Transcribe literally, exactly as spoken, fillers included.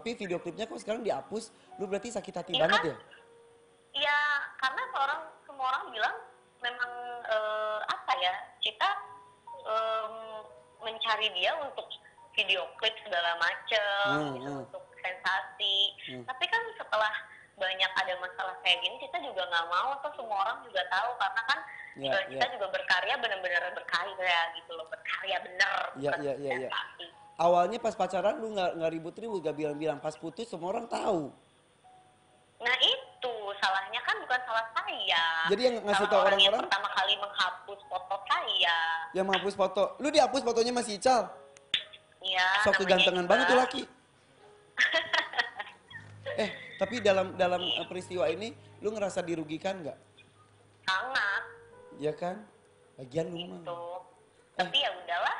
Tapi video klipnya kok sekarang dihapus, lu berarti sakit hati ya, banget ya? Iya, karena seorang, semua orang bilang memang uh, apa ya, kita um, mencari dia untuk video klip segala macem, hmm, gitu, hmm. untuk sensasi. Hmm. Tapi kan setelah banyak ada masalah kayak gini, kita juga nggak mau atau semua orang juga tahu, karena kan yeah, uh, kita yeah. juga berkarya bener-bener berkarya gitu loh, berkarya bener. Iya, iya, iya. Awalnya pas pacaran lu nggak ribut-ribut, gak bilang-bilang, pas putus semua orang tahu. Nah itu, salahnya kan bukan salah saya. Jadi yang ngasih tau orang-orang? Yang pertama kali menghapus foto saya. Yang menghapus foto? Lu dihapus fotonya sama si Ical? Iya. Sok kegantengan banget tuh laki. eh, tapi dalam dalam peristiwa ini, lu ngerasa dirugikan nggak? Sangat. Iya kan? Bagian lu mah. Gitu. Tapi eh. ya udahlah.